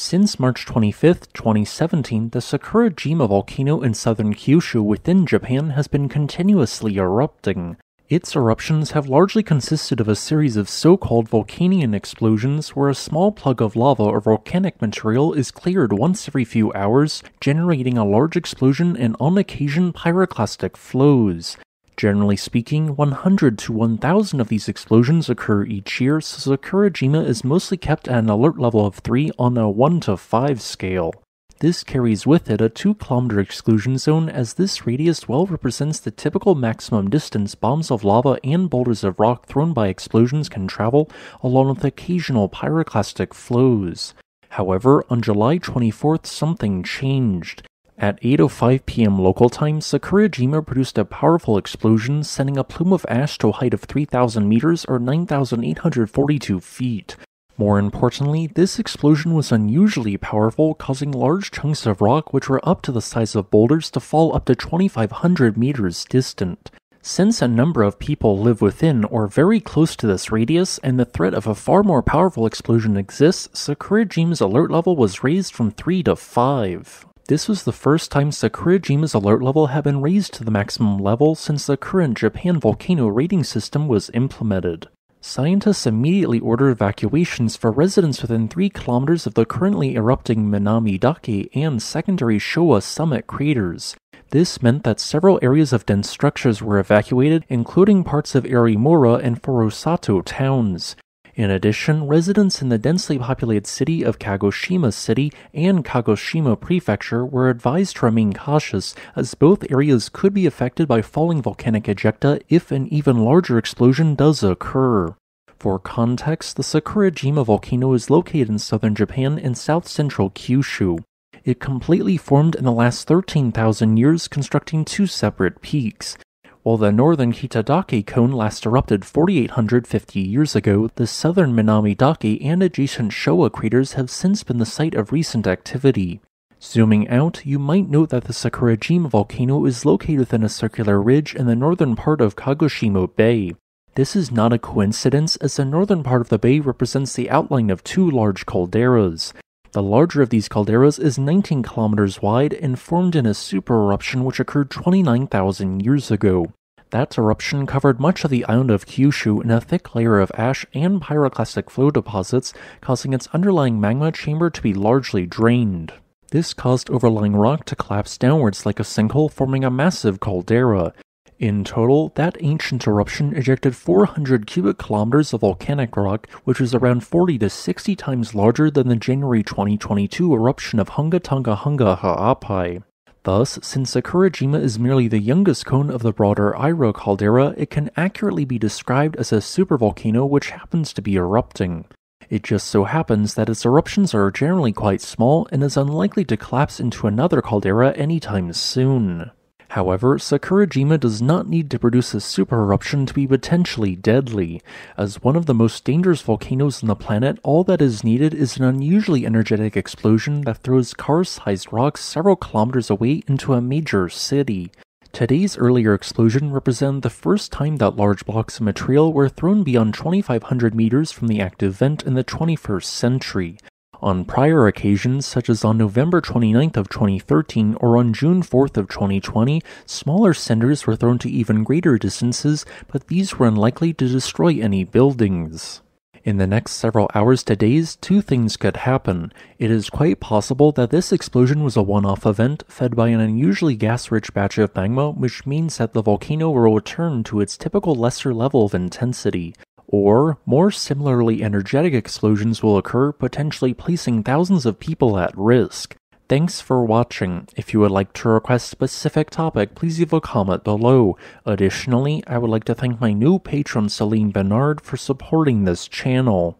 Since March 25, 2017, the Sakurajima volcano in southern Kyushu within Japan has been continuously erupting. Its eruptions have largely consisted of a series of so-called vulcanian explosions where a small plug of lava or volcanic material is cleared once every few hours, generating a large explosion and on occasion pyroclastic flows. Generally speaking, 100 to 1,000 of these explosions occur each year, so Sakurajima is mostly kept at an alert level of 3 on a 1 to 5 scale. This carries with it a 2-kilometer exclusion zone, as this radius well represents the typical maximum distance bombs of lava and boulders of rock thrown by explosions can travel, along with occasional pyroclastic flows. However, on July 24th, something changed. At 8:05 p.m. local time, Sakurajima produced a powerful explosion, sending a plume of ash to a height of 3,000 meters or 9,842 feet. More importantly, this explosion was unusually powerful, causing large chunks of rock which were up to the size of boulders to fall up to 2,500 meters distant. Since a number of people live within or very close to this radius, and the threat of a far more powerful explosion exists, Sakurajima's alert level was raised from 3 to 5. This was the first time Sakurajima's alert level had been raised to the maximum level since the current Japan volcano rating system was implemented. Scientists immediately ordered evacuations for residents within 3 kilometers of the currently erupting Minamidake and secondary Showa summit craters. This meant that several areas of dense structures were evacuated, including parts of Arimura and Furusato towns. In addition, residents in the densely populated city of Kagoshima City and Kagoshima Prefecture were advised to remain cautious, as both areas could be affected by falling volcanic ejecta if an even larger explosion does occur. For context, the Sakurajima volcano is located in southern Japan and south-central Kyushu. It completely formed in the last 13,000 years, constructing 2 separate peaks. While the northern Kitadake cone last erupted 4,850 years ago, the southern Minamidake and adjacent Showa craters have since been the site of recent activity. Zooming out, you might note that the Sakurajima volcano is located within a circular ridge in the northern part of Kagoshima Bay. This is not a coincidence, as the northern part of the bay represents the outline of 2 large calderas. The larger of these calderas is 19 kilometers wide and formed in a super eruption which occurred 29,000 years ago. That eruption covered much of the island of Kyushu in a thick layer of ash and pyroclastic flow deposits, causing its underlying magma chamber to be largely drained. This caused overlying rock to collapse downwards like a sinkhole, forming a massive caldera. In total, that ancient eruption ejected 400 cubic kilometers of volcanic rock, which is around 40 to 60 times larger than the January 2022 eruption of Hunga Tonga Hunga Haapai. Thus, since Sakurajima is merely the youngest cone of the broader Aira caldera, it can accurately be described as a supervolcano which happens to be erupting. It just so happens that its eruptions are generally quite small and is unlikely to collapse into another caldera anytime soon. However, Sakurajima does not need to produce a super eruption to be potentially deadly. As one of the most dangerous volcanoes on the planet, all that is needed is an unusually energetic explosion that throws car-sized rocks several kilometers away into a major city. Today's earlier explosion represented the first time that large blocks of material were thrown beyond 2,500 meters from the active vent in the 21st century. On prior occasions, such as on November 29th of 2013 or on June 4th of 2020, smaller cinders were thrown to even greater distances, but these were unlikely to destroy any buildings. In the next several hours to days, 2 things could happen. It is quite possible that this explosion was a one-off event fed by an unusually gas-rich batch of magma, which means that the volcano will return to its typical lesser level of intensity. Or, more similarly energetic explosions will occur, potentially placing thousands of people at risk. Thanks for watching. If you would like to request a specific topic, please leave a comment below. Additionally, I would like to thank my new patron Celine Bernard for supporting this channel.